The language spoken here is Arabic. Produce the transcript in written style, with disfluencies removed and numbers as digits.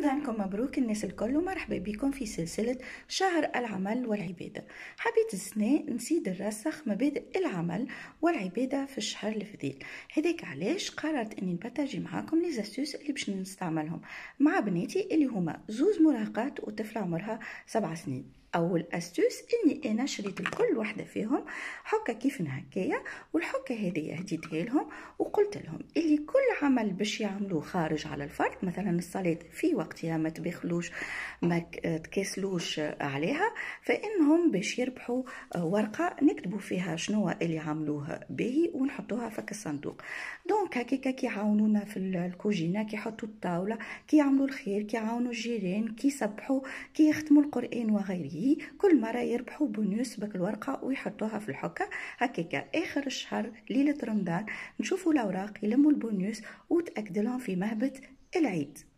رمضانكم مبروك الناس الكل، ومرحبا بكم في سلسلة شهر العمل والعبادة. حبيت السنة نزيد نرسخ مبادئ العمل والعبادة في الشهر الفضيل، هذاك علاش قررت اني نبارطاجي معاكم لي زاستوس اللي باش نستعملهم مع بناتي اللي هما زوز مراهقات وطفلة عمرها 7 سنين. اول استوس اني انا شريت لكل وحده فيهم حكه كيف هكايا، والحكه هذه هديتها لهم وقلت لهم اللي كل عمل باش يعملوه خارج على الفرد، مثلا الصلاه في وقتها ما تبخلوش ما تكاسلوش عليها، فانهم باش يربحوا ورقه نكتبوا فيها شنو اللي عملوه به ونحطوها فك الصندوق. دونك هكاكا كي يعاونونا في الكوجينه، كي يحطوا الطاوله، كي يعملوا الخير، كي يعاونوا الجيران، كي يسبحوا، كي يختموا القران وغيره، كل مرة يربحوا بونوس بك الورقة ويحطوها في الحكة. هكاكا آخر الشهر ليلة رمضان نشوفوا الأوراق يلموا البونوس وتأكد لهم في مهبط العيد.